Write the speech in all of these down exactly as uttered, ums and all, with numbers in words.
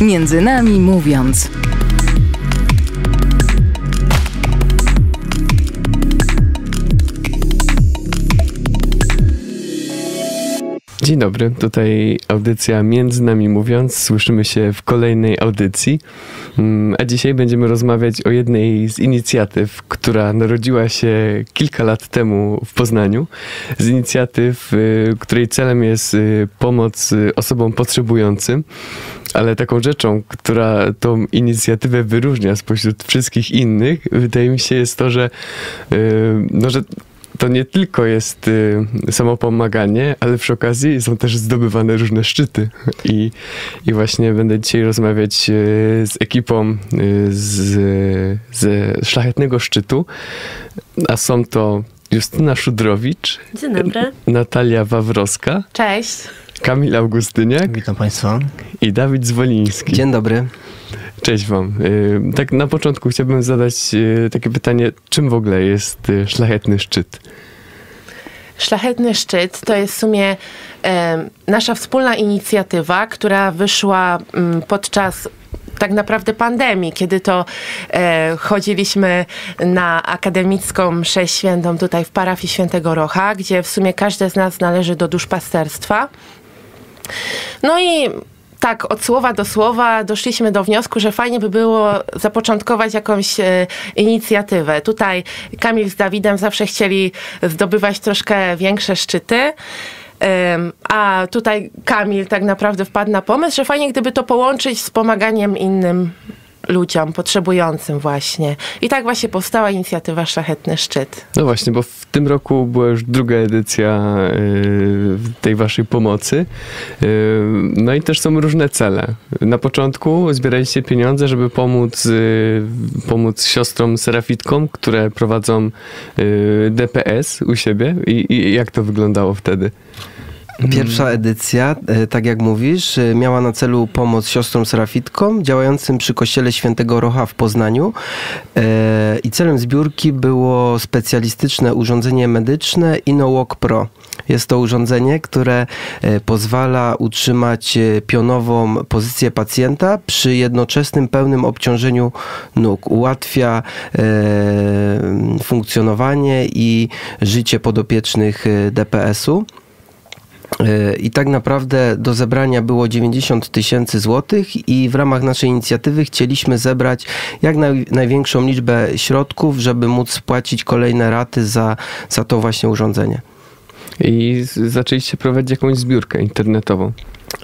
Między nami mówiąc. Dzień dobry, tutaj audycja Między Nami Mówiąc. Słyszymy się w kolejnej audycji, a dzisiaj będziemy rozmawiać o jednej z inicjatyw, która narodziła się kilka lat temu w Poznaniu. Z inicjatyw, której celem jest pomoc osobom potrzebującym, ale taką rzeczą, która tą inicjatywę wyróżnia spośród wszystkich innych, wydaje mi się, jest to, że... No, że to nie tylko jest y, samo pomaganie, ale przy okazji są też zdobywane różne szczyty. I, i właśnie będę dzisiaj rozmawiać y, z ekipą y, z, ze Szlachetnego Szczytu, a są to Justyna Szudrowicz, dzień dobry. Natalia Wawrowska, cześć. Kamil Augustyniak, witam państwa, i Dawid Zwoliński. Dzień dobry. Cześć wam. Tak na początku chciałbym zadać takie pytanie, czym w ogóle jest Szlachetny Szczyt? Szlachetny Szczyt to jest w sumie nasza wspólna inicjatywa, która wyszła podczas tak naprawdę pandemii, kiedy to e, chodziliśmy na akademicką mszę świętą tutaj w parafii Świętego Rocha, gdzie w sumie każdy z nas należy do duszpasterstwa. No i tak od słowa do słowa doszliśmy do wniosku, że fajnie by było zapoczątkować jakąś e, inicjatywę. Tutaj Kamil z Dawidem zawsze chcieli zdobywać troszkę większe szczyty. A tutaj Kamil tak naprawdę wpadł na pomysł, że fajnie gdyby to połączyć z pomaganiem innym ludziom potrzebującym właśnie. I tak właśnie powstała inicjatywa Szlachetny Szczyt. No właśnie, bo w tym roku była już druga edycja tej waszej pomocy. No i też są różne cele. Na początku zbieraliście pieniądze, żeby pomóc, pomóc siostrom serafitkom, które prowadzą D P S u siebie. I, i jak to wyglądało wtedy? Pierwsza edycja, tak jak mówisz, miała na celu pomoc siostrom serafitkom działającym przy kościele Świętego Rocha w Poznaniu i celem zbiórki było specjalistyczne urządzenie medyczne InnoWalk Pro. Jest to urządzenie, które pozwala utrzymać pionową pozycję pacjenta przy jednoczesnym pełnym obciążeniu nóg. Ułatwia funkcjonowanie i życie podopiecznych D P S-u. I tak naprawdę do zebrania było dziewięćdziesiąt tysięcy złotych i w ramach naszej inicjatywy chcieliśmy zebrać jak naj, największą liczbę środków, żeby móc spłacić kolejne raty za, za to właśnie urządzenie. I zaczęliście prowadzić jakąś zbiórkę internetową.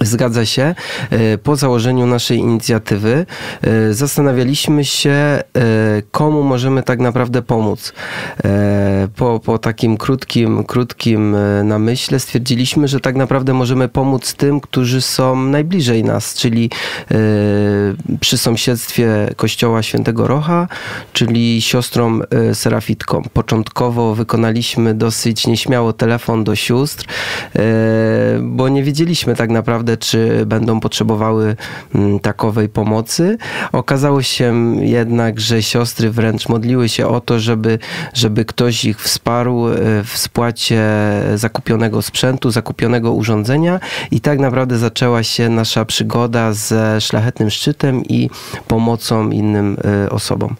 Zgadza się. Po założeniu naszej inicjatywy zastanawialiśmy się, komu możemy tak naprawdę pomóc. Po, po takim krótkim, krótkim namyśle stwierdziliśmy, że tak naprawdę możemy pomóc tym, którzy są najbliżej nas, czyli przy sąsiedztwie kościoła Świętego Rocha, czyli siostrom serafitkom. Początkowo wykonaliśmy dosyć nieśmiało telefon do sióstr, bo nie wiedzieliśmy tak naprawdę, czy będą potrzebowały takowej pomocy. Okazało się jednak, że siostry wręcz modliły się o to, żeby, żeby ktoś ich wsparł w spłacie zakupionego sprzętu, zakupionego urządzenia i tak naprawdę zaczęła się nasza przygoda ze Szlachetnym Szczytem i pomocą innym osobom.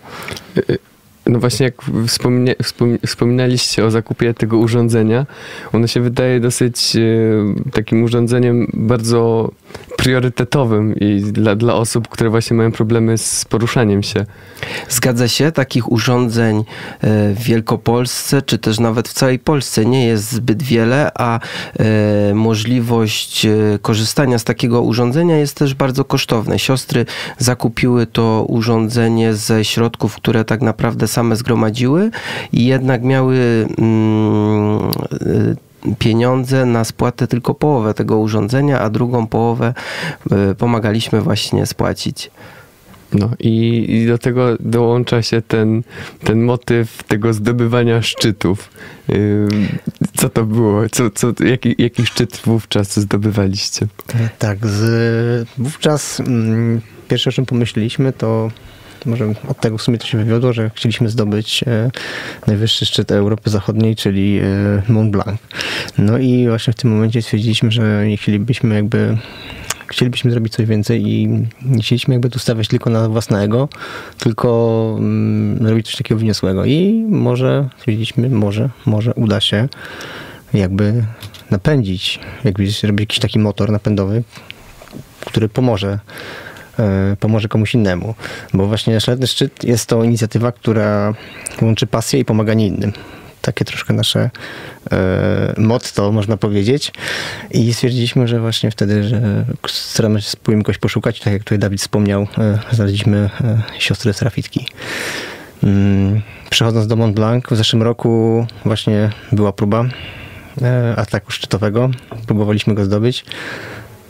No właśnie, jak wspomina, wspom, wspominaliście o zakupie tego urządzenia, ono się wydaje dosyć y, takim urządzeniem bardzo priorytetowym i dla, dla osób, które właśnie mają problemy z poruszaniem się. Zgadza się, takich urządzeń w Wielkopolsce, czy też nawet w całej Polsce nie jest zbyt wiele, a możliwość korzystania z takiego urządzenia jest też bardzo kosztowne. Siostry zakupiły to urządzenie ze środków, które tak naprawdę same zgromadziły i jednak miały mm, pieniądze na spłatę tylko połowę tego urządzenia, a drugą połowę pomagaliśmy właśnie spłacić. No i, i do tego dołącza się ten, ten motyw tego zdobywania szczytów. Co to było? Co, co, jaki, jaki szczyt wówczas zdobywaliście? Tak, z, wówczas mm, pierwsze, o czym pomyśleliśmy, to może od tego w sumie to się wywiodło, że chcieliśmy zdobyć e, najwyższy szczyt Europy Zachodniej, czyli e, Mont Blanc. No i właśnie w tym momencie stwierdziliśmy, że nie chcielibyśmy jakby chcielibyśmy zrobić coś więcej i nie chcieliśmy jakby tu stawiać tylko na własnego, tylko mm, robić coś takiego wyniosłego. I może, stwierdziliśmy, może, może uda się jakby napędzić, jakby zrobić jakiś taki motor napędowy, który pomoże pomoże komuś innemu, bo właśnie Szlachetny Szczyt jest to inicjatywa, która łączy pasję i pomaganie innym. Takie troszkę nasze y, motto, można powiedzieć. I stwierdziliśmy, że właśnie wtedy, że staramy się spróbujemy kogoś poszukać. Tak jak tutaj Dawid wspomniał, y, znaleźliśmy y, siostry Serafitki. Y, przechodząc do Mont Blanc, w zeszłym roku właśnie była próba y, ataku szczytowego. Próbowaliśmy go zdobyć.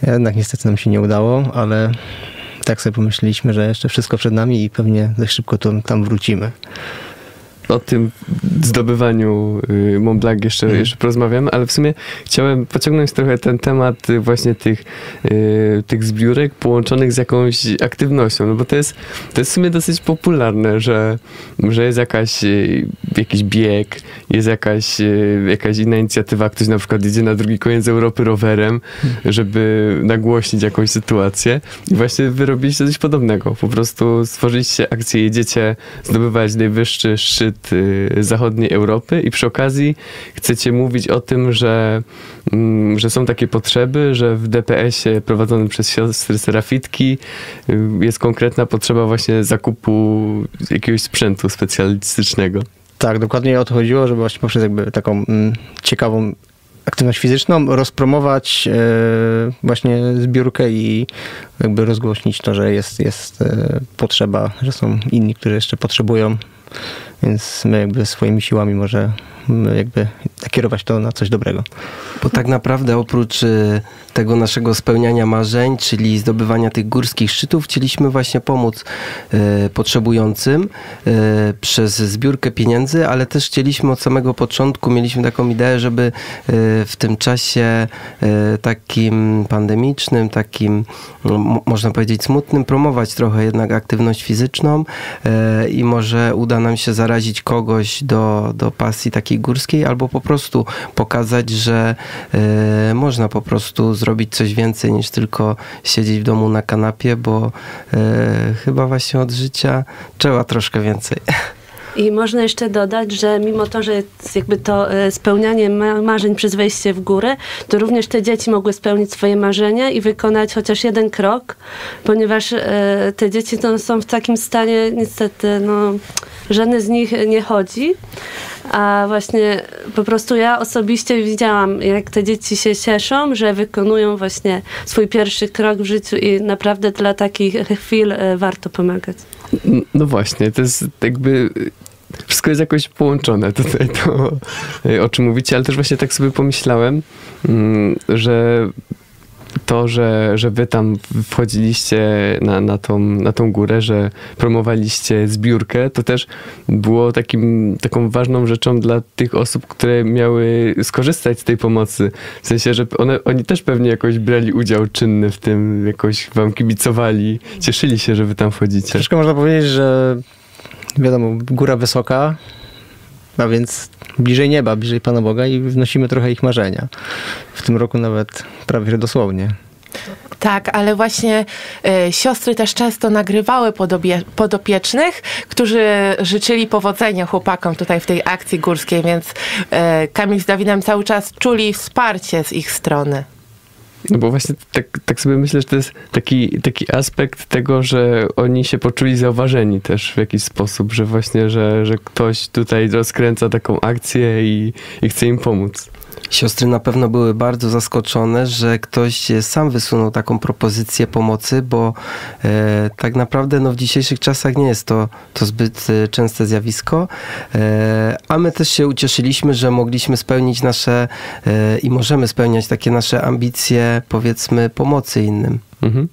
Jednak niestety nam się nie udało, ale tak sobie pomyśleliśmy, że jeszcze wszystko przed nami i pewnie dość szybko to, tam wrócimy. O tym zdobywaniu Mont Blanc jeszcze, mm. jeszcze porozmawiamy, ale w sumie chciałem pociągnąć trochę ten temat właśnie tych, tych zbiórek połączonych z jakąś aktywnością, no bo to jest, to jest w sumie dosyć popularne, że, że jest jakaś, jakiś bieg, jest jakaś, jakaś inna inicjatywa, ktoś na przykład idzie na drugi koniec Europy rowerem, żeby nagłośnić jakąś sytuację i właśnie wy robiliście coś podobnego, po prostu stworzyliście akcję, jedziecie zdobywać najwyższy szczyt zachodniej Europy i przy okazji chcecie mówić o tym, że, że są takie potrzeby, że w D P S-ie prowadzonym przez siostry Serafitki jest konkretna potrzeba właśnie zakupu jakiegoś sprzętu specjalistycznego. Tak, dokładnie o to chodziło, żeby właśnie poprzez jakby taką mm, ciekawą aktywność fizyczną rozpromować yy, właśnie zbiórkę i jakby rozgłośnić to, że jest, jest yy, potrzeba, że są inni, którzy jeszcze potrzebują. Więc my jakby swoimi siłami może jakby nakierować to na coś dobrego. Bo tak naprawdę oprócz tego naszego spełniania marzeń, czyli zdobywania tych górskich szczytów, chcieliśmy właśnie pomóc y, potrzebującym y, przez zbiórkę pieniędzy, ale też chcieliśmy od samego początku, mieliśmy taką ideę, żeby y, w tym czasie y, takim pandemicznym, takim no, można powiedzieć smutnym, promować trochę jednak aktywność fizyczną y, i może uda nam się zarazić kogoś do, do pasji takiej górskiej, albo po prostu pokazać, że y, można po prostu zrobić coś więcej niż tylko siedzieć w domu na kanapie, bo y, chyba właśnie od życia trzeba troszkę więcej. I można jeszcze dodać, że mimo to, że jest jakby to spełnianie marzeń przez wejście w górę, to również te dzieci mogły spełnić swoje marzenia i wykonać chociaż jeden krok, ponieważ te dzieci to są w takim stanie, niestety, no, żadne z nich nie chodzi. A właśnie po prostu ja osobiście widziałam, jak te dzieci się cieszą, że wykonują właśnie swój pierwszy krok w życiu i naprawdę dla takich chwil warto pomagać. No właśnie, to jest jakby... Wszystko jest jakoś połączone tutaj, to o czym mówicie, ale też właśnie tak sobie pomyślałem, że to, że, że wy tam wchodziliście na, na, tą, na tą górę, że promowaliście zbiórkę, to też było takim, taką ważną rzeczą dla tych osób, które miały skorzystać z tej pomocy. W sensie, że one, oni też pewnie jakoś brali udział czynny w tym, jakoś wam kibicowali, cieszyli się, że wy tam wchodzicie. Troszkę można powiedzieć, że wiadomo, góra wysoka, a więc bliżej nieba, bliżej Pana Boga i wnosimy trochę ich marzenia. W tym roku nawet prawie że dosłownie. Tak, ale właśnie y, siostry też często nagrywały podobie, podopiecznych, którzy życzyli powodzenia chłopakom tutaj w tej akcji górskiej, więc y, Kamil z Dawidem cały czas czuli wsparcie z ich strony. No bo właśnie tak, tak sobie myślę, że to jest taki, taki aspekt tego, że oni się poczuli zauważeni też w jakiś sposób, że właśnie, że, że ktoś tutaj rozkręca taką akcję i, i chce im pomóc. Siostry na pewno były bardzo zaskoczone, że ktoś sam wysunął taką propozycję pomocy, bo e, tak naprawdę no, w dzisiejszych czasach nie jest to, to zbyt e, częste zjawisko, e, a my też się ucieszyliśmy, że mogliśmy spełnić nasze e, i możemy spełniać takie nasze ambicje, powiedzmy, pomocy innym. Mhm.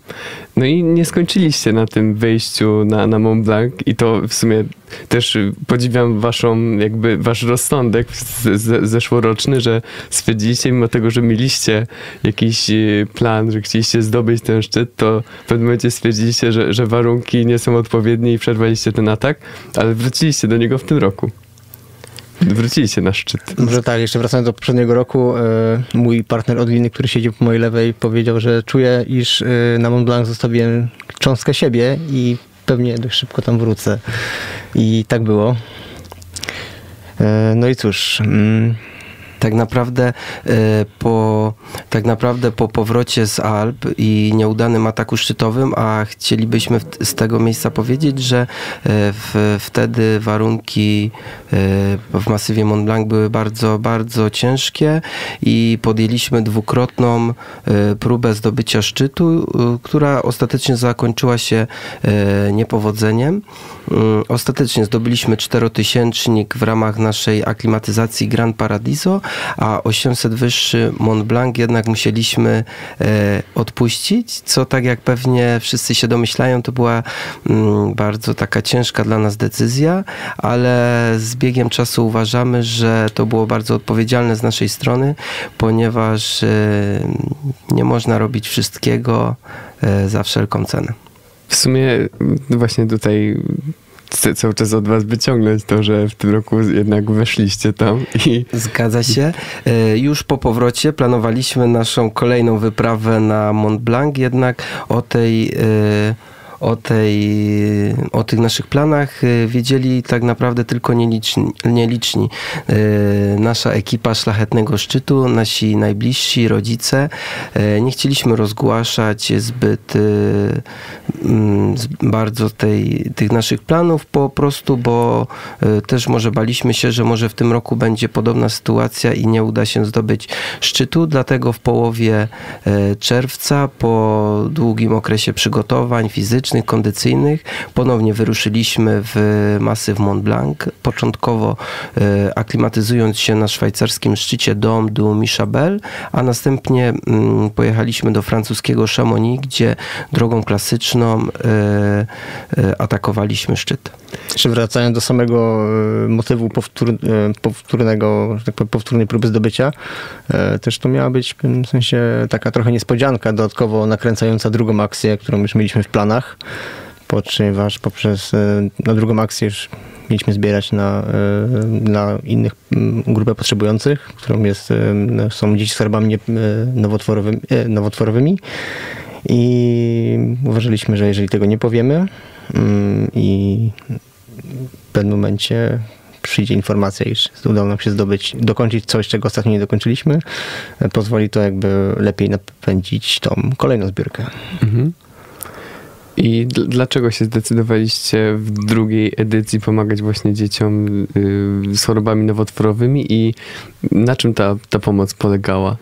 No i nie skończyliście na tym wyjściu na, na Mont Blanc i to w sumie też podziwiam waszą, jakby wasz rozsądek z, zeszłoroczny, że stwierdziliście, mimo tego, że mieliście jakiś plan, że chcieliście zdobyć ten szczyt, to w pewnym momencie stwierdziliście, że, że warunki nie są odpowiednie i przerwaliście ten atak, ale wróciliście do niego w tym roku. Wróciliście na szczyt. Może tak, jeszcze wracając do poprzedniego roku, y, mój partner od liny, który siedzi po mojej lewej, powiedział, że czuję, iż y, na Mont Blanc zostawiłem cząstkę siebie i pewnie dość szybko tam wrócę. I tak było. Y, no i cóż... Mm, Tak naprawdę, po, tak naprawdę po powrocie z Alp i nieudanym ataku szczytowym, a chcielibyśmy z tego miejsca powiedzieć, że w, wtedy warunki w masywie Mont Blanc były bardzo, bardzo ciężkie i podjęliśmy dwukrotną próbę zdobycia szczytu, która ostatecznie zakończyła się niepowodzeniem. Ostatecznie zdobyliśmy czterotysięcznik w ramach naszej aklimatyzacji Grand Paradiso, a osiemset wyższy Mont Blanc jednak musieliśmy e, odpuścić, co tak jak pewnie wszyscy się domyślają, to była m, bardzo taka ciężka dla nas decyzja, ale z biegiem czasu uważamy, że to było bardzo odpowiedzialne z naszej strony, ponieważ e, nie można robić wszystkiego e, za wszelką cenę. W sumie właśnie tutaj chcę cały czas od was wyciągnąć to, że w tym roku jednak weszliście tam. I... Zgadza się. Już po powrocie planowaliśmy naszą kolejną wyprawę na Mont Blanc, jednak o tej... O, tej, o tych naszych planach wiedzieli tak naprawdę tylko nieliczni. nieliczni. Nasza ekipa Szlachetnego Szczytu, nasi najbliżsi, rodzice. Nie chcieliśmy rozgłaszać zbyt bardzo tej, tych naszych planów po prostu, bo też może baliśmy się, że może w tym roku będzie podobna sytuacja i nie uda się zdobyć szczytu. Dlatego w połowie czerwca, po długim okresie przygotowań fizycznych, kondycyjnych, ponownie wyruszyliśmy w masyw Mont Blanc, początkowo y, aklimatyzując się na szwajcarskim szczycie Dom du Michel, a następnie y, pojechaliśmy do francuskiego Chamonix, gdzie drogą klasyczną y, y, atakowaliśmy szczyt. Jeszcze wracając do samego y, motywu powtór, y, powtórnego, tak powiem, powtórnej próby zdobycia, y, też to miała być w pewnym sensie taka trochę niespodzianka, dodatkowo nakręcająca drugą akcję, którą już mieliśmy w planach. Ponieważ poprzez na drugą akcję już mieliśmy zbierać na, na innych grupę potrzebujących, którą jest, są dzieci z chorobami nowotworowymi, nowotworowymi i uważaliśmy, że jeżeli tego nie powiemy i w pewnym momencie przyjdzie informacja, iż udało nam się zdobyć, dokończyć coś, czego ostatnio nie dokończyliśmy, pozwoli to jakby lepiej napędzić tą kolejną zbiórkę. Mhm. I dl- dlaczego się zdecydowaliście w drugiej edycji pomagać właśnie dzieciom yy, z chorobami nowotworowymi i na czym ta, ta pomoc polegała?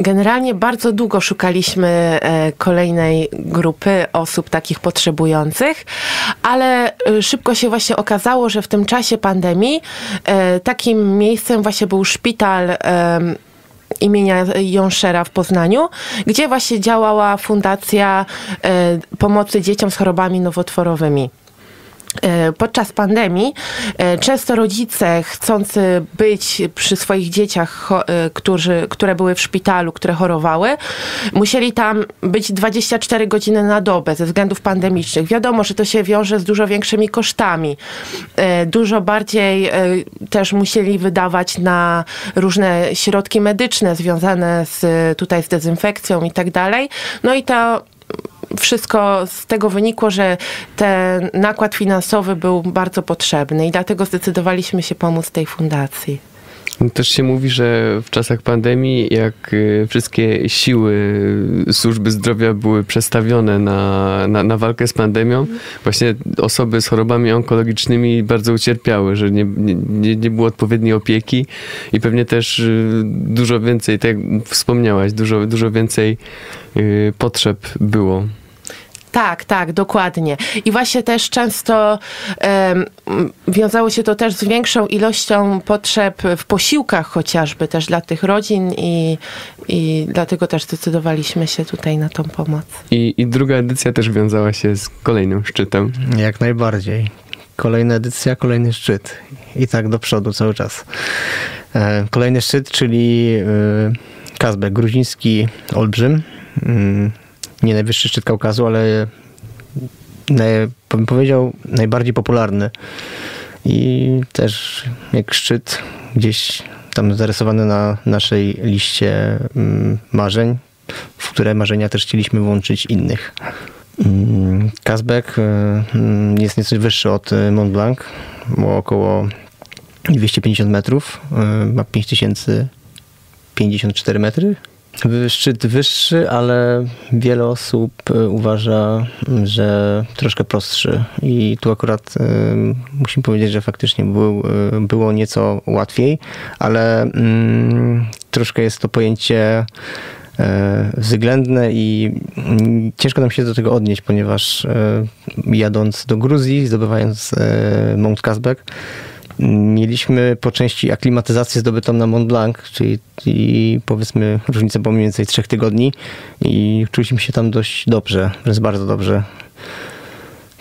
Generalnie bardzo długo szukaliśmy kolejnej grupy osób takich potrzebujących, ale szybko się właśnie okazało, że w tym czasie pandemii takim miejscem właśnie był szpital yy, imienia Jonschera w Poznaniu, gdzie właśnie działała Fundacja Pomocy Dzieciom z Chorobami Nowotworowymi. Podczas pandemii często rodzice chcący być przy swoich dzieciach, którzy, które były w szpitalu, które chorowały, musieli tam być dwadzieścia cztery godziny na dobę ze względów pandemicznych. Wiadomo, że to się wiąże z dużo większymi kosztami. Dużo bardziej też musieli wydawać na różne środki medyczne związane z, tutaj z dezynfekcją i tak dalej. No i to wszystko z tego wynikło, że ten nakład finansowy był bardzo potrzebny i dlatego zdecydowaliśmy się pomóc tej fundacji. Też się mówi, że w czasach pandemii, jak wszystkie siły służby zdrowia były przestawione na, na, na walkę z pandemią, właśnie osoby z chorobami onkologicznymi bardzo ucierpiały, że nie, nie, nie było odpowiedniej opieki i pewnie też dużo więcej, tak jak wspomniałaś, dużo, dużo więcej potrzeb było. Tak, tak, dokładnie. I właśnie też często um, wiązało się to też z większą ilością potrzeb w posiłkach chociażby też dla tych rodzin i, i dlatego też zdecydowaliśmy się tutaj na tą pomoc. I, I druga edycja też wiązała się z kolejnym szczytem. Jak najbardziej. Kolejna edycja, kolejny szczyt. I tak do przodu cały czas. E, kolejny szczyt, czyli e, Kazbek, gruziński olbrzym. E, Nie najwyższy szczyt Kaukazu, ale naj, bym powiedział najbardziej popularny i też jak szczyt gdzieś tam zarysowany na naszej liście marzeń, w które marzenia też chcieliśmy włączyć innych. Kazbek jest nieco wyższy od Mont Blanc, bo około dwieście pięćdziesiąt metrów, ma pięć tysięcy pięćdziesiąt cztery metry. Szczyt wyższy, ale wiele osób uważa, że troszkę prostszy i tu akurat y, musimy powiedzieć, że faktycznie był, y, było nieco łatwiej, ale y, troszkę jest to pojęcie y, względne i y, ciężko nam się do tego odnieść, ponieważ y, jadąc do Gruzji, zdobywając y, Mount Kazbek, mieliśmy po części aklimatyzację zdobytą na Mont Blanc, czyli i powiedzmy różnicę pomiędzy więcej trzech tygodni i czuliśmy się tam dość dobrze, więc bardzo dobrze.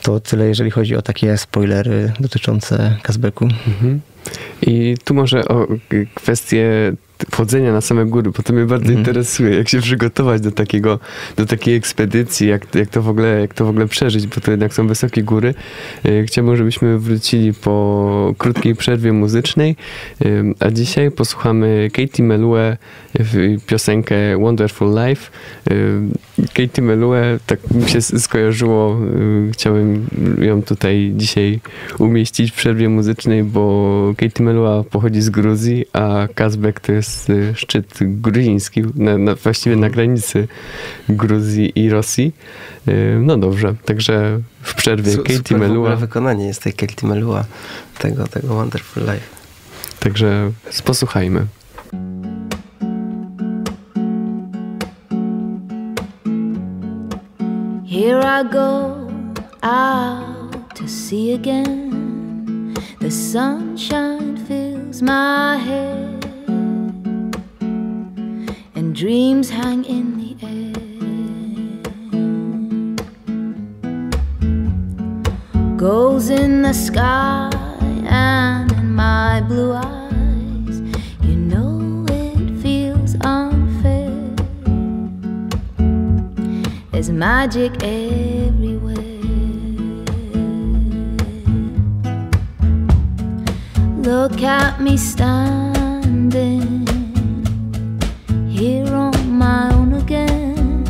To tyle, jeżeli chodzi o takie spoilery dotyczące Kazbeku. Mhm. I tu może o kwestię wchodzenia na same góry, bo to mnie bardzo mhm. interesuje, jak się przygotować do takiego, do takiej ekspedycji, jak, jak, to w ogóle, jak to w ogóle przeżyć, bo to jednak są wysokie góry. Chciałbym, żebyśmy wrócili po krótkiej przerwie muzycznej, a dzisiaj posłuchamy Katie Melue w piosenkę Wonderful Life. Katie Melue, tak mi się skojarzyło, chciałem ją tutaj dzisiaj umieścić w przerwie muzycznej, bo Katie Melua pochodzi z Gruzji, a Kazbek to jest szczyt gruziński, na, na, właściwie na granicy Gruzji i Rosji. No dobrze, także w przerwie Su, Katie Melua. W ogóle wykonanie jest tej Katie Melua, tego, tego Wonderful Life. Także posłuchajmy. Here I go out to sea again. The sunshine fills my head. Dreams hang in the air. Goals in the sky and in my blue eyes. You know it feels unfair. There's magic everywhere. Look at me standing here on my own again.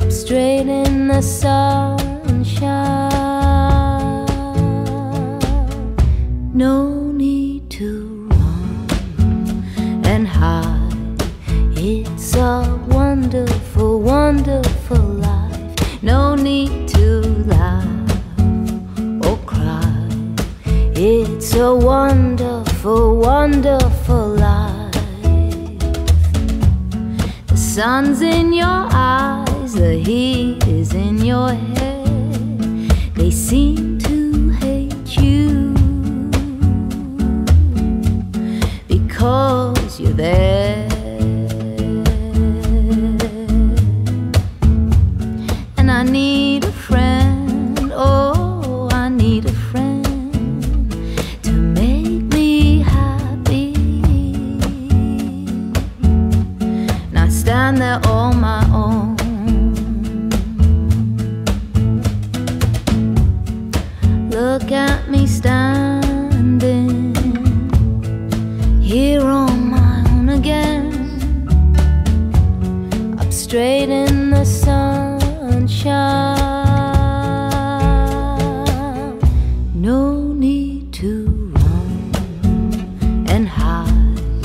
I'm straight in the sunshine. No need to run and hide. It's a wonderful, wonderful life. No need to laugh or cry. It's a wonderful, wonderful life. The sun's in your eyes, the heat is in your head. They seem to hate you because you're there. And I need a friend, oh, I need a friend to make me happy. And I stand there on my own. Look at me standing here on my own again. Up straight in the sunshine. No need to run and hide.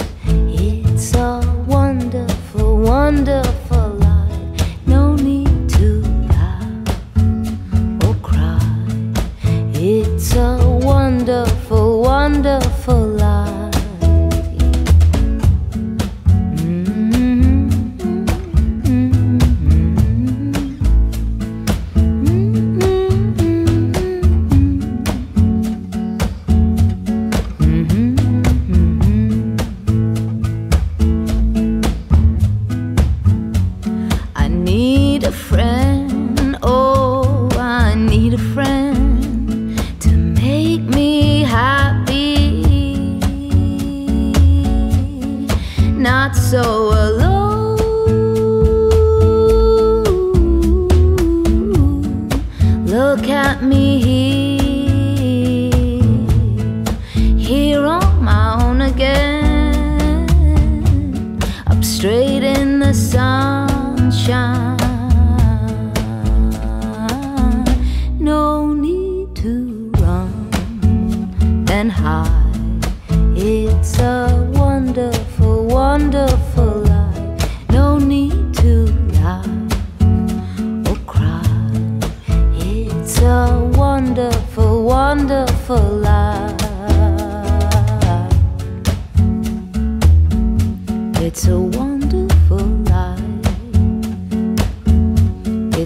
It's a wonderful, wonderful life. No need to laugh or cry. It's a wonderful, wonderful life. Look at me here.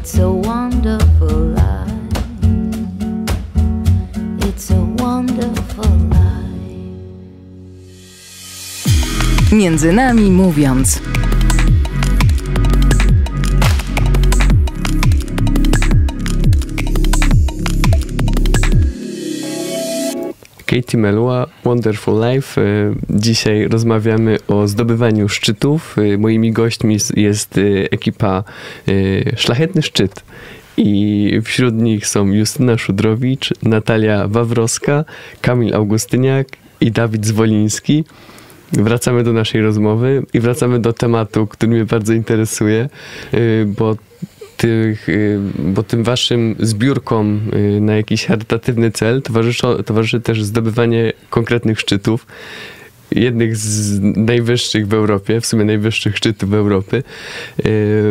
It's a wonderful life. It's a wonderful life. Między nami mówiąc. Katie Melua, Wonderful Life. Dzisiaj rozmawiamy o zdobywaniu szczytów. Moimi gośćmi jest ekipa Szlachetny Szczyt i wśród nich są Justyna Szudrowicz, Natalia Wawrowska, Kamil Augustyniak i Dawid Zwoliński. Wracamy do naszej rozmowy i wracamy do tematu, który mnie bardzo interesuje, bo Tych, bo tym waszym zbiórkom na jakiś charytatywny cel towarzyszy, towarzyszy też zdobywanie konkretnych szczytów, jednych z najwyższych w Europie, w sumie najwyższych szczytów Europy.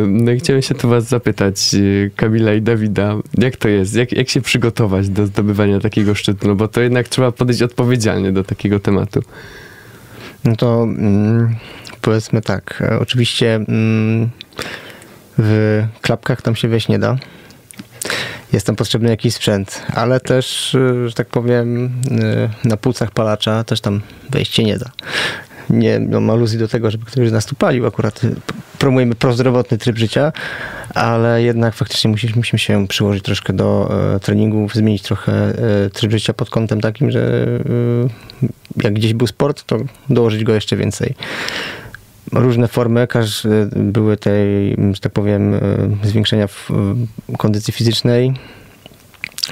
No i chciałem się tu was zapytać, Kamila i Dawida, jak to jest, jak, jak się przygotować do zdobywania takiego szczytu, no bo to jednak trzeba podejść odpowiedzialnie do takiego tematu. No to mm, powiedzmy tak, oczywiście mm, w klapkach tam się wejść nie da. Jest tam potrzebny jakiś sprzęt, ale też, że tak powiem, na płucach palacza też tam wejść się nie da. Nie mam aluzji do tego, żeby ktoś z nas tu palił. Akurat promujemy prozdrowotny tryb życia, ale jednak faktycznie musimy, musimy się przyłożyć troszkę do e, treningów, zmienić trochę e, tryb życia pod kątem takim, że e, jak gdzieś był sport, to dołożyć go jeszcze więcej. Różne formy, każdy, były tej, że tak powiem, zwiększenia w kondycji fizycznej.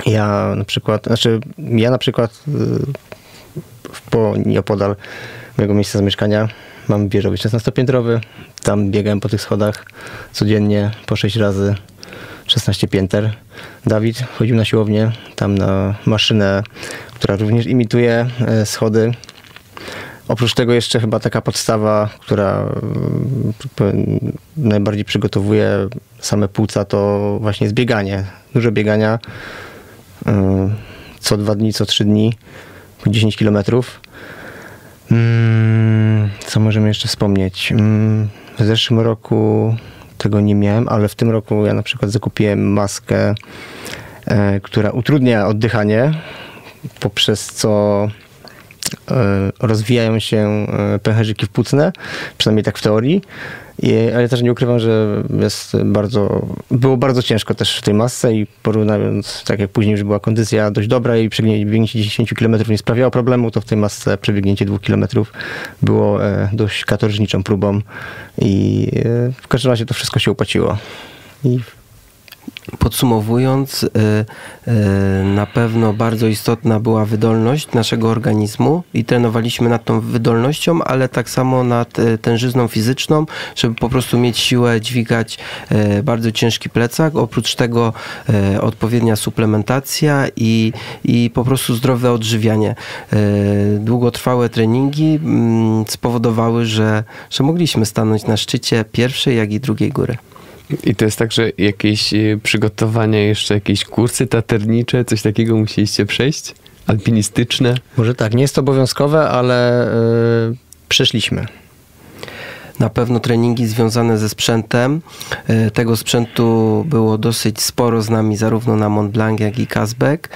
Ja na przykład, znaczy ja na przykład nieopodal mojego miejsca zamieszkania mam wieżowiec szesnastopiętrowy. Tam biegałem po tych schodach codziennie po sześć razy, szesnaście pięter. Dawid chodził na siłownię, tam na maszynę, która również imituje schody. Oprócz tego jeszcze chyba taka podstawa, która najbardziej przygotowuje same płuca, to właśnie jest bieganie. Dużo biegania, co dwa dni, co trzy dni, po dziesięć kilometrów. Co możemy jeszcze wspomnieć? W zeszłym roku tego nie miałem, ale w tym roku ja na przykład zakupiłem maskę, która utrudnia oddychanie, poprzez co rozwijają się pęcherzyki płucne, przynajmniej tak w teorii. I, ale też nie ukrywam, że jest bardzo, było bardzo ciężko też w tej masce i porównując, tak jak później już była kondycja dość dobra i przebiegnięcie dziesięć kilometrów nie sprawiało problemu, to w tej masce przebiegnięcie dwóch kilometrów było dość katorżniczą próbą i w każdym razie to wszystko się opłaciło. I podsumowując, na pewno bardzo istotna była wydolność naszego organizmu i trenowaliśmy nad tą wydolnością, ale tak samo nad tężyzną fizyczną, żeby po prostu mieć siłę dźwigać bardzo ciężki plecak. Oprócz tego odpowiednia suplementacja i, i po prostu zdrowe odżywianie. Długotrwałe treningi spowodowały, że, że mogliśmy stanąć na szczycie pierwszej, jak i drugiej góry. I to jest tak, że jakieś przygotowania, jeszcze jakieś kursy taternicze, coś takiego musieliście przejść? Alpinistyczne? Może tak, nie jest to obowiązkowe, ale yy, przeszliśmy. Na pewno treningi związane ze sprzętem. Tego sprzętu było dosyć sporo z nami, zarówno na Mont Blanc, jak i Kazbek.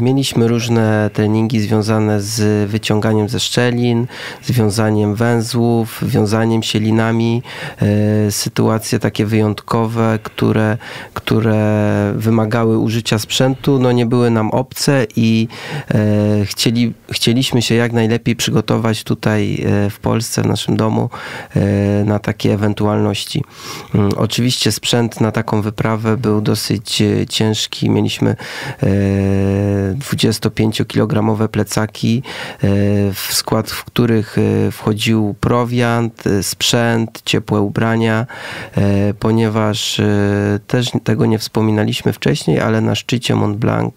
Mieliśmy różne treningi związane z wyciąganiem ze szczelin, z wiązaniem węzłów, wiązaniem się linami. Sytuacje takie wyjątkowe, które, które wymagały użycia sprzętu, no nie były nam obce i chcieli, chcieliśmy się jak najlepiej przygotować tutaj w Polsce, w naszym domu, na takie ewentualności. Oczywiście sprzęt na taką wyprawę był dosyć ciężki. Mieliśmy dwudziestopięciokilogramowe plecaki, w skład w których wchodził prowiant, sprzęt, ciepłe ubrania, ponieważ też tego nie wspominaliśmy wcześniej, ale na szczycie Mont Blanc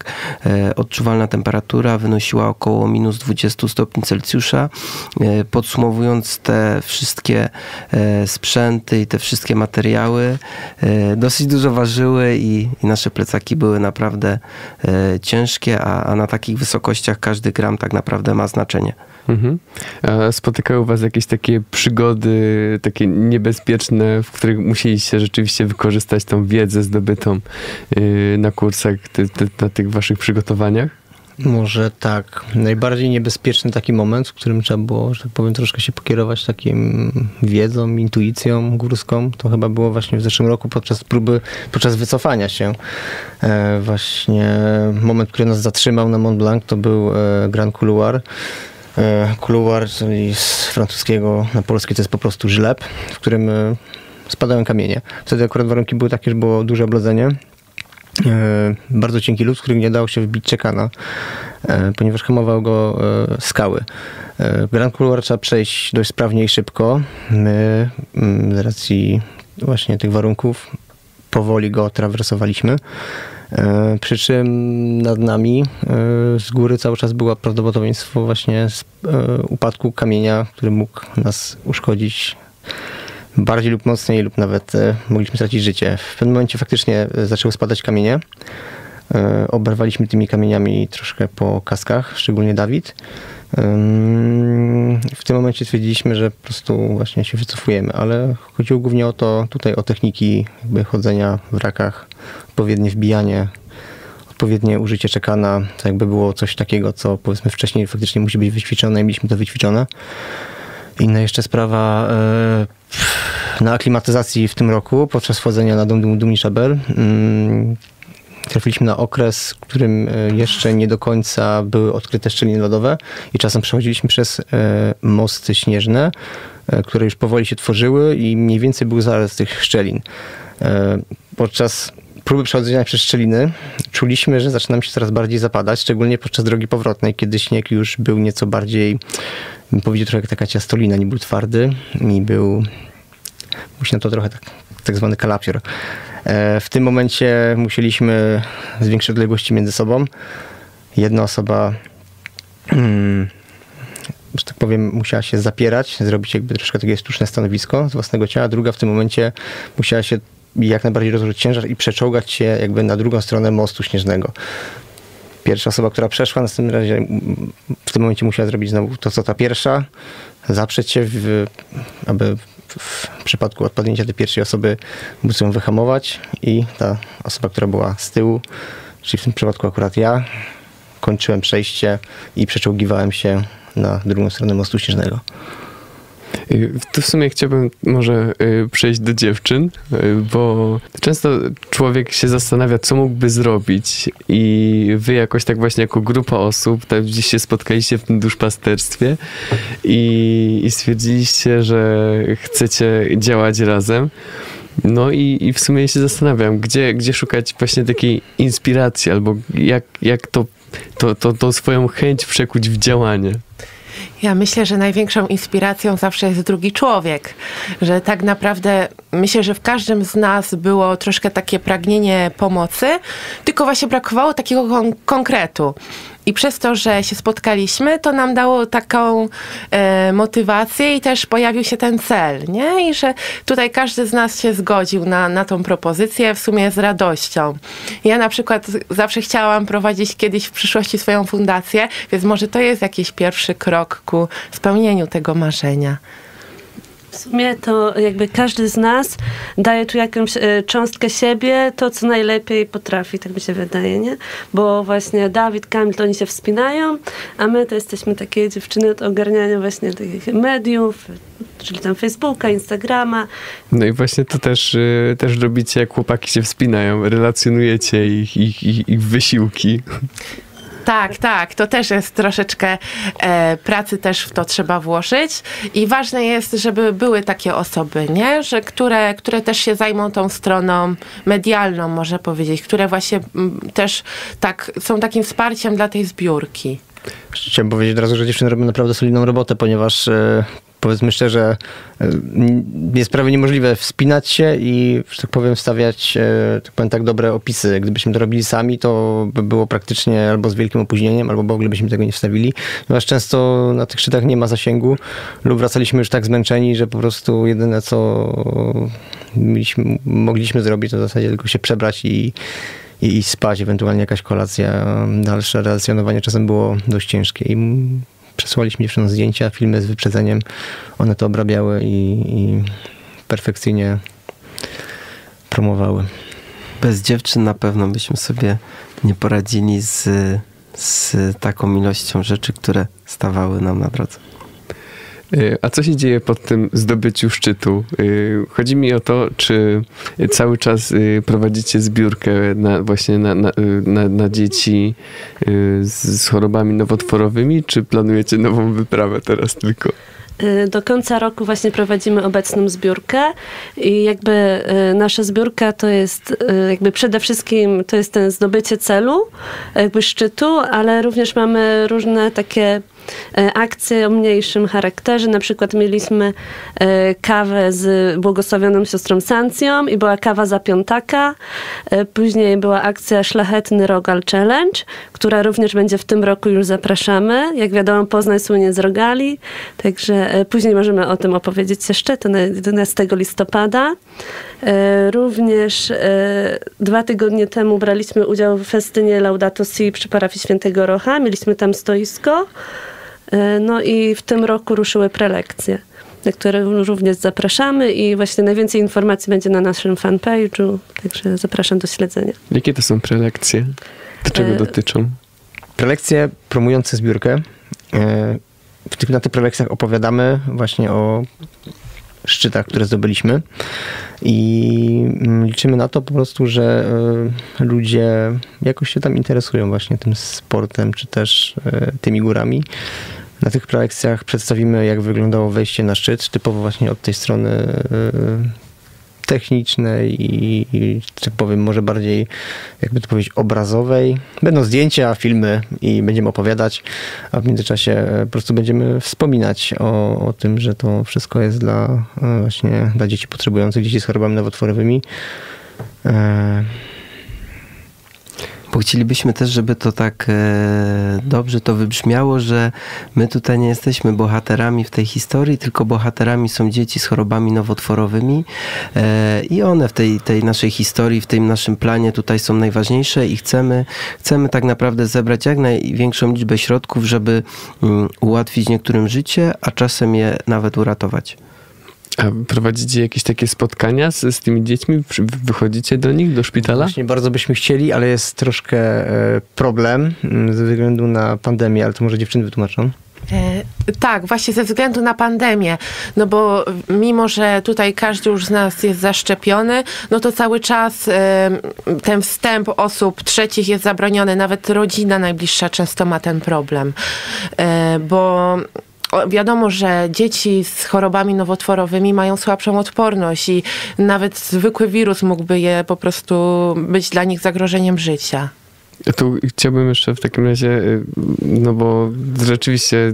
odczuwalna temperatura wynosiła około minus dwadzieścia stopni Celsjusza. Podsumowując te Te wszystkie e, sprzęty i te wszystkie materiały e, dosyć dużo ważyły i, i nasze plecaki były naprawdę e, ciężkie, a, a na takich wysokościach każdy gram tak naprawdę ma znaczenie. Mhm. A spotykały was jakieś takie przygody, takie niebezpieczne, w których musieliście rzeczywiście wykorzystać tą wiedzę zdobytą na kursach, na tych waszych przygotowaniach? Może tak. Najbardziej niebezpieczny taki moment, w którym trzeba było, że tak powiem, troszkę się pokierować takim wiedzą, intuicją górską, to chyba było właśnie w zeszłym roku podczas próby, podczas wycofania się. E, właśnie moment, który nas zatrzymał na Mont Blanc, to był e, Grand Couloir. E, couloir, czyli z francuskiego na polski to jest po prostu żleb, w którym e, spadają kamienie. Wtedy akurat warunki były takie, że było duże oblodzenie. E, bardzo cienki lód, z którym nie dało się wbić czekana, e, ponieważ hamował go e, skały. E, Grand Couloir trzeba przejść dość sprawnie i szybko. My m, z racji właśnie tych warunków powoli go trawersowaliśmy. E, przy czym nad nami e, z góry cały czas było prawdopodobieństwo właśnie z, e, upadku kamienia, który mógł nas uszkodzić bardziej lub mocniej, lub nawet e, mogliśmy stracić życie. W pewnym momencie faktycznie zaczęły spadać kamienie. E, oberwaliśmy tymi kamieniami troszkę po kaskach, szczególnie Dawid. E, w tym momencie stwierdziliśmy, że po prostu właśnie się wycofujemy, ale chodziło głównie o to, tutaj o techniki jakby chodzenia w rakach, odpowiednie wbijanie, odpowiednie użycie czekana, to jakby było coś takiego, co powiedzmy wcześniej faktycznie musi być wyćwiczone i mieliśmy to wyćwiczone. Inna jeszcze sprawa na aklimatyzacji w tym roku, podczas wchodzenia na Dom du Michel, trafiliśmy na okres, w którym jeszcze nie do końca były odkryte szczeliny lodowe i czasem przechodziliśmy przez mosty śnieżne, które już powoli się tworzyły i mniej więcej był zarys tych szczelin. Podczas próby przechodzenia przez szczeliny czuliśmy, że zaczynamy się coraz bardziej zapadać, szczególnie podczas drogi powrotnej, kiedy śnieg już był nieco bardziej, powiedział trochę jak taka ciastolina, nie był twardy i był, musi na to trochę tak, tak zwany kalapior. E, w tym momencie musieliśmy zwiększyć odległości między sobą. Jedna osoba, hmm, że tak powiem, musiała się zapierać, zrobić jakby troszkę takie sztuczne stanowisko z własnego ciała, druga w tym momencie musiała się jak najbardziej rozłożyć ciężar i przeczołgać się jakby na drugą stronę mostu śnieżnego. Pierwsza osoba, która przeszła, na tym razie w tym momencie musiała zrobić znowu to, co ta pierwsza, zaprzeć się, w, aby w przypadku odpadnięcia tej pierwszej osoby móc ją wyhamować i ta osoba, która była z tyłu, czyli w tym przypadku akurat ja, kończyłem przejście i przeczołgiwałem się na drugą stronę mostu śnieżnego. To w sumie chciałbym może przejść do dziewczyn, bo często człowiek się zastanawia, co mógłby zrobić i wy jakoś tak właśnie jako grupa osób tak gdzieś się spotkaliście w tym duszpasterstwie i, i stwierdziliście, że chcecie działać razem. No i, i w sumie się zastanawiam, gdzie, gdzie szukać właśnie takiej inspiracji albo jak, jak to, to, to, to swoją chęć przekuć w działanie. Ja myślę, że największą inspiracją zawsze jest drugi człowiek, że tak naprawdę myślę, że w każdym z nas było troszkę takie pragnienie pomocy, tylko właśnie brakowało takiego kon konkretu. I przez to, że się spotkaliśmy, to nam dało taką e, motywację i też pojawił się ten cel, nie? I że tutaj każdy z nas się zgodził na, na tą propozycję, w sumie z radością. Ja na przykład zawsze chciałam prowadzić kiedyś w przyszłości swoją fundację, więc może to jest jakiś pierwszy krok ku spełnieniu tego marzenia. W sumie to jakby każdy z nas daje tu jakąś cząstkę siebie, to co najlepiej potrafi, tak mi się wydaje, nie? Bo właśnie Dawid, Kamil, to oni się wspinają, a my to jesteśmy takie dziewczyny od ogarniania właśnie tych mediów, czyli tam Facebooka, Instagrama. No i właśnie to też, też robicie, jak chłopaki się wspinają, relacjonujecie ich, ich, ich, ich wysiłki. Tak, tak. To też jest troszeczkę e, pracy też w to trzeba włożyć i ważne jest, żeby były takie osoby, nie? Że, które, które też się zajmą tą stroną medialną, można powiedzieć, które właśnie m, też tak, są takim wsparciem dla tej zbiórki. Chciałem powiedzieć od razu, że dziewczyny robią naprawdę solidną robotę, ponieważ e, powiedzmy szczerze, e, jest prawie niemożliwe wspinać się i, że tak powiem, stawiać e, tak, powiem, tak dobre opisy. Gdybyśmy to robili sami, to by było praktycznie albo z wielkim opóźnieniem, albo w ogóle byśmy tego nie wstawili, ponieważ często na tych szczytach nie ma zasięgu lub wracaliśmy już tak zmęczeni, że po prostu jedyne, co mieliśmy, mogliśmy zrobić, to w zasadzie tylko się przebrać i I, i spać, ewentualnie jakaś kolacja. Dalsze relacjonowanie czasem było dość ciężkie i Przesłaliśmy dziewczynom zdjęcia, filmy z wyprzedzeniem. One to obrabiały i, i perfekcyjnie promowały. Bez dziewczyn na pewno byśmy sobie nie poradzili z, z taką ilością rzeczy, które stawały nam na drodze. A co się dzieje po tym zdobyciu szczytu? Chodzi mi o to, czy cały czas prowadzicie zbiórkę na, właśnie na, na, na, na dzieci z chorobami nowotworowymi, czy planujecie nową wyprawę teraz tylko? Do końca roku właśnie prowadzimy obecną zbiórkę i jakby nasza zbiórka to jest jakby przede wszystkim to jest ten zdobycie celu, jakby szczytu, ale również mamy różne takie akcje o mniejszym charakterze. Na przykład mieliśmy kawę z błogosławioną siostrą Sancją i była kawa za piątaka. Później była akcja Szlachetny Rogal Challenge, która również będzie w tym roku, już zapraszamy. Jak wiadomo, Poznań słynie z rogali, także później możemy o tym opowiedzieć jeszcze, to na jedenastego listopada. Również dwa tygodnie temu braliśmy udział w festynie Laudato Si przy parafii Świętego Rocha. Mieliśmy tam stoisko. No i w tym roku ruszyły prelekcje, na które również zapraszamy i właśnie najwięcej informacji będzie na naszym fanpage'u, także zapraszam do śledzenia. Jakie to są prelekcje? Do czego e... dotyczą? Prelekcje promujące zbiórkę. Na tych prelekcjach opowiadamy właśnie o szczytach, które zdobyliśmy i liczymy na to po prostu, że ludzie jakoś się tam interesują właśnie tym sportem, czy też tymi górami. Na tych prelekcjach przedstawimy, jak wyglądało wejście na szczyt, typowo właśnie od tej strony technicznej i, i tak powiem, może bardziej, jakby to powiedzieć, obrazowej. Będą zdjęcia, filmy i będziemy opowiadać, a w międzyczasie po prostu będziemy wspominać o, o tym, że to wszystko jest dla właśnie dla dzieci potrzebujących, dzieci z chorobami nowotworowymi. E... Bo chcielibyśmy też, żeby to tak e, dobrze to wybrzmiało, że my tutaj nie jesteśmy bohaterami w tej historii, tylko bohaterami są dzieci z chorobami nowotworowymi e, i one w tej, tej naszej historii, w tym naszym planie tutaj są najważniejsze i chcemy, chcemy tak naprawdę zebrać jak największą liczbę środków, żeby mm, ułatwić niektórym życie, a czasem je nawet uratować. A prowadzicie jakieś takie spotkania z, z tymi dziećmi? Wychodzicie do nich, do szpitala? Właśnie bardzo byśmy chcieli, ale jest troszkę problem ze względu na pandemię, ale to może dziewczyny wytłumaczą. Tak, właśnie ze względu na pandemię, no bo mimo, że tutaj każdy już z nas jest zaszczepiony, no to cały czas ten wstęp osób trzecich jest zabroniony, nawet rodzina najbliższa często ma ten problem, bo wiadomo, że dzieci z chorobami nowotworowymi mają słabszą odporność i nawet zwykły wirus mógłby je po prostu być dla nich zagrożeniem życia. Tu chciałbym jeszcze w takim razie, no bo rzeczywiście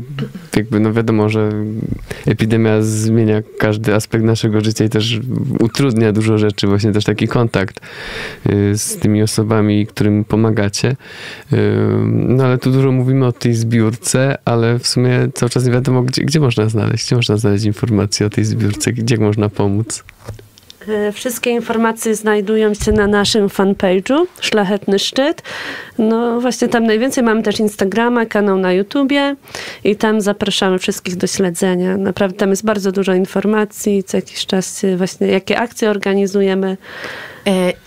jakby no wiadomo, że epidemia zmienia każdy aspekt naszego życia i też utrudnia dużo rzeczy, właśnie też taki kontakt z tymi osobami, którym pomagacie. No ale tu dużo mówimy o tej zbiórce, ale w sumie cały czas nie wiadomo, gdzie, gdzie można znaleźć, gdzie można znaleźć informacje o tej zbiórce, gdzie można pomóc. Wszystkie informacje znajdują się na naszym fanpage'u Szlachetny Szczyt. No właśnie tam najwięcej mamy też Instagrama, kanał na YouTubie i tam zapraszamy wszystkich do śledzenia. Naprawdę tam jest bardzo dużo informacji, co jakiś czas właśnie jakie akcje organizujemy.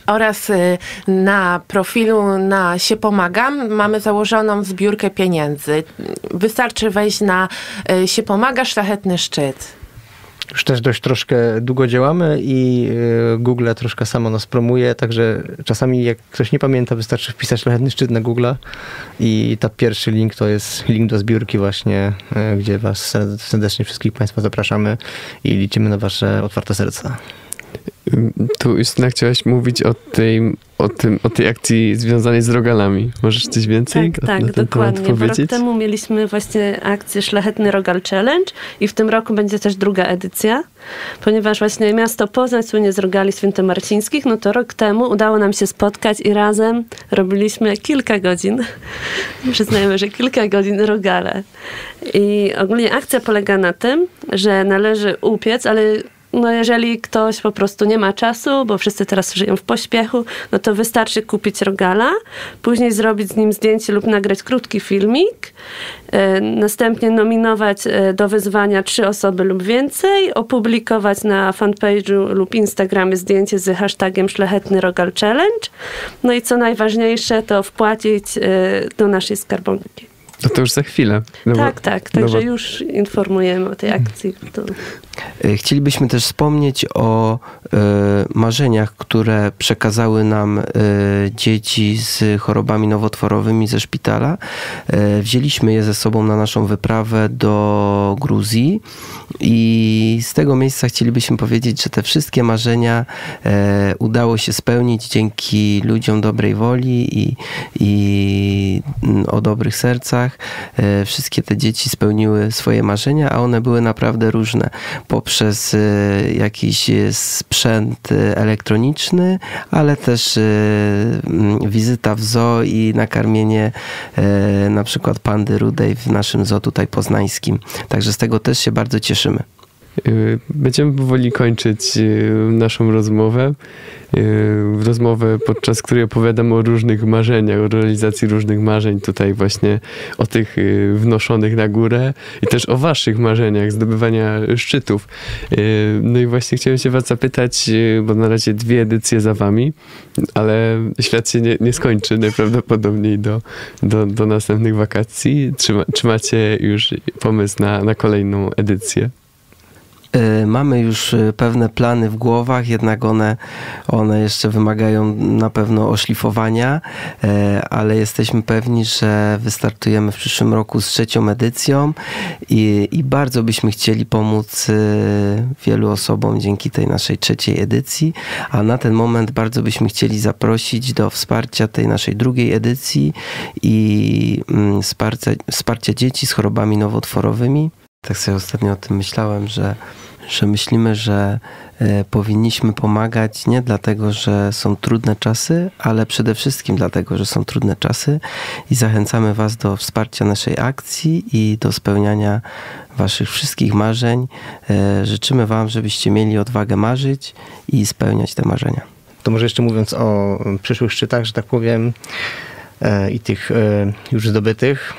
Oraz na profilu na Się Pomagam mamy założoną zbiórkę pieniędzy. Wystarczy wejść na Się Pomaga Szlachetny Szczyt. Już też dość troszkę długo działamy i Google troszkę samo nas promuje, także czasami jak ktoś nie pamięta, wystarczy wpisać Szlachetny Szczyt na Google i ta pierwszy link to jest link do zbiórki właśnie, gdzie was serdecznie wszystkich Państwa zapraszamy i liczymy na wasze otwarte serca. Tu Justyna, chciałaś mówić o tej, o, tym, o tej akcji związanej z rogalami. Możesz coś więcej? Tak, tak, dokładnie. Bo rok temu mieliśmy właśnie akcję Szlachetny Rogal Challenge i w tym roku będzie też druga edycja, ponieważ właśnie miasto Poznań słynie z rogali świętomarcińskich, no to rok temu udało nam się spotkać i razem robiliśmy kilka godzin, przyznajemy, że kilka godzin rogale. I ogólnie akcja polega na tym, że należy upiec, ale no jeżeli ktoś po prostu nie ma czasu, bo wszyscy teraz żyją w pośpiechu, no to wystarczy kupić rogala, później zrobić z nim zdjęcie lub nagrać krótki filmik, następnie nominować do wyzwania trzy osoby lub więcej, opublikować na fanpage'u lub Instagramie zdjęcie z hashtagiem Szlachetny Rogal Challenge, no i co najważniejsze, to wpłacić do naszej skarbonki. To, to już za chwilę. No tak, bo, tak. Także no bo... już informujemy o tej akcji. To... Chcielibyśmy też wspomnieć o y, marzeniach, które przekazały nam y, dzieci z chorobami nowotworowymi ze szpitala. Y, wzięliśmy je ze sobą na naszą wyprawę do Gruzji i z tego miejsca chcielibyśmy powiedzieć, że te wszystkie marzenia y, udało się spełnić dzięki ludziom dobrej woli i, i o dobrych sercach. Wszystkie te dzieci spełniły swoje marzenia, a one były naprawdę różne. Poprzez jakiś sprzęt elektroniczny, ale też wizyta w zoo i nakarmienie na przykład pandy rudej w naszym zoo tutaj poznańskim. Także z tego też się bardzo cieszymy. Będziemy powoli kończyć naszą rozmowę. Rozmowę, podczas której opowiadam o różnych marzeniach, o realizacji różnych marzeń, tutaj właśnie o tych wnoszonych na górę i też o waszych marzeniach zdobywania szczytów. No i właśnie chciałem się was zapytać, bo na razie dwie edycje za wami, ale świat się nie, nie skończy najprawdopodobniej do, do, do następnych wakacji. Czy, czy macie już pomysł na, na kolejną edycję? Mamy już pewne plany w głowach, jednak one, one jeszcze wymagają na pewno oszlifowania, ale jesteśmy pewni, że wystartujemy w przyszłym roku z trzecią edycją i, i bardzo byśmy chcieli pomóc wielu osobom dzięki tej naszej trzeciej edycji, a na ten moment bardzo byśmy chcieli zaprosić do wsparcia tej naszej drugiej edycji i wsparcia, wsparcia dzieci z chorobami nowotworowymi. Tak sobie ostatnio o tym myślałem, że, że myślimy, że y, powinniśmy pomagać nie dlatego, że są trudne czasy, ale przede wszystkim dlatego, że są trudne czasy i zachęcamy was do wsparcia naszej akcji i do spełniania waszych wszystkich marzeń. Y, życzymy wam, żebyście mieli odwagę marzyć i spełniać te marzenia. To może jeszcze mówiąc o przyszłych szczytach, że tak powiem, i tych już zdobytych.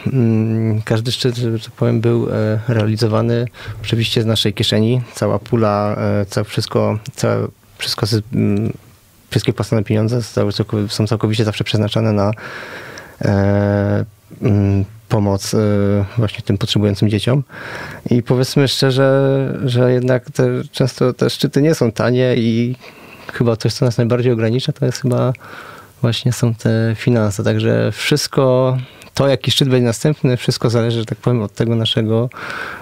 Każdy szczyt, że tak powiem, był realizowany oczywiście z naszej kieszeni. Cała pula, całe wszystko, całe wszystko, wszystkie wpłacone pieniądze są całkowicie zawsze przeznaczane na pomoc właśnie tym potrzebującym dzieciom. I powiedzmy szczerze, że jednak te, często te szczyty nie są tanie i chyba coś, co nas najbardziej ogranicza, to jest chyba właśnie są te finanse, także wszystko, to jaki szczyt będzie następny, wszystko zależy, że tak powiem, od tego naszego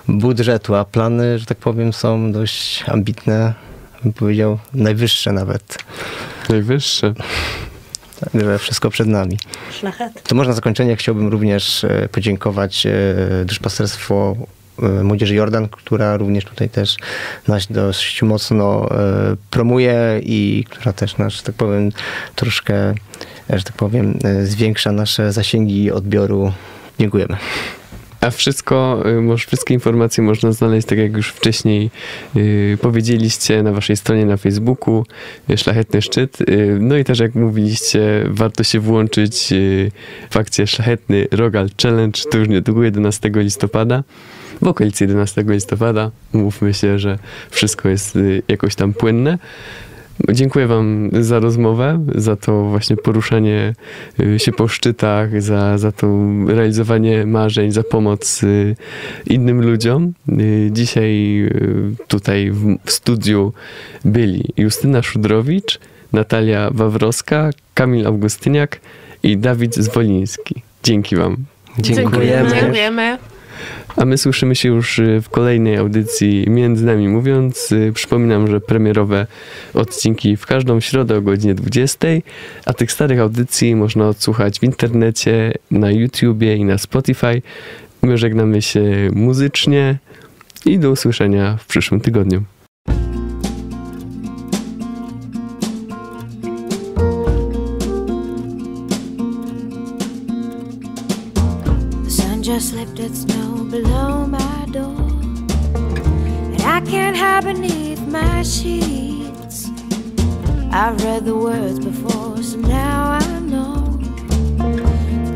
budżetu, a plany, że tak powiem, są dość ambitne, bym powiedział, najwyższe nawet. Najwyższe. Także wszystko przed nami. Szlachetne. To może na zakończenie chciałbym również podziękować duszpasterstwu Młodzieży Jordan, która również tutaj też nas dość mocno promuje i która też nas, że tak powiem, troszkę, że tak powiem, zwiększa nasze zasięgi odbioru. Dziękujemy. A wszystko, wszystkie informacje można znaleźć, tak jak już wcześniej powiedzieliście, na waszej stronie na Facebooku, Szlachetny Szczyt. No i też jak mówiliście, warto się włączyć w akcję Szlachetny Rogal Challenge, to już niedługo jedenastego listopada. W okolicy jedenastego listopada. Mówmy się, że wszystko jest jakoś tam płynne. Dziękuję wam za rozmowę, za to właśnie poruszanie się po szczytach, za, za to realizowanie marzeń, za pomoc innym ludziom. Dzisiaj tutaj w studiu byli Justyna Szudrowicz, Natalia Wawrowska, Kamil Augustyniak i Dawid Zwoliński. Dzięki wam. Dziękujemy. Dziękujemy. A my słyszymy się już w kolejnej audycji Między Nami Mówiąc. Przypominam, że premierowe odcinki w każdą środę o godzinie dwudziestej, a tych starych audycji można odsłuchać w internecie, na YouTubie i na Spotify. My żegnamy się muzycznie i do usłyszenia w przyszłym tygodniu. can't hide beneath my sheets. I've read the words before, so now I know.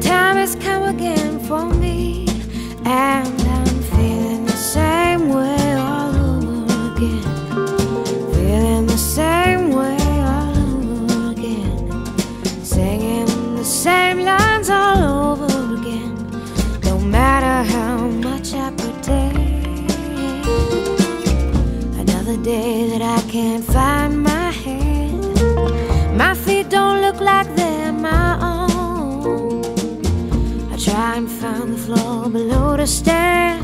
Time has come again for me, and I'm feeling the same way all over again. Feeling the same way all over again. Singing the same lines all over again. No matter how much I pretend. Another day that I can't find my head. My feet don't look like they're my own. I try and find the floor below to stand.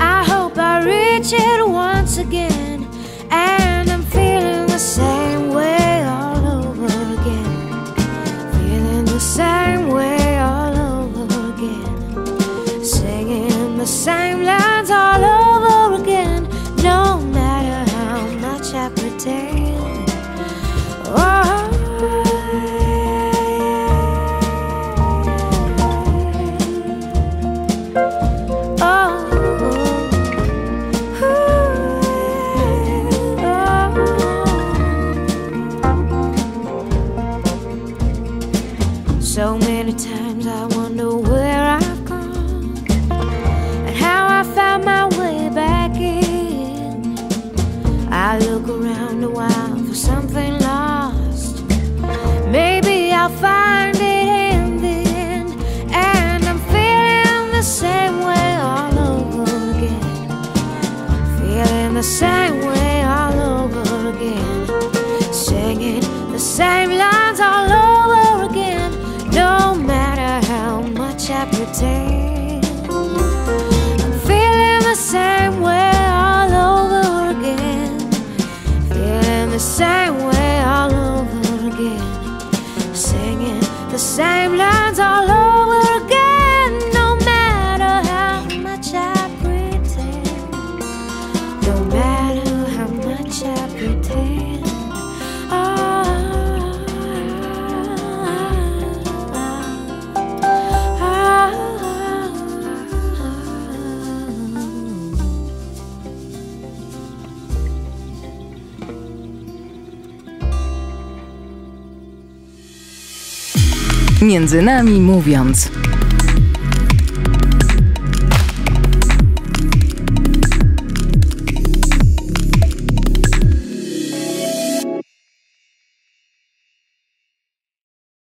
I hope I reach it once again. And I'm feeling the same way all over again. Feeling the same way all over again. Singing the same lines all over again. No matter how much I pretend. Oh. Oh. So many times I wonder where I've gone and how I found my way back in. I look around a while for something lost. Maybe I'll find it in the end. And I'm feeling the same way all over again. Feeling the same way all over again. Singing the same lines all over again. No matter how much I pretend. I'm feeling the same way all over again. The same way all over again. Singing the same lines all over again. No matter how much I pretend. No matter how much I pretend. Między nami mówiąc.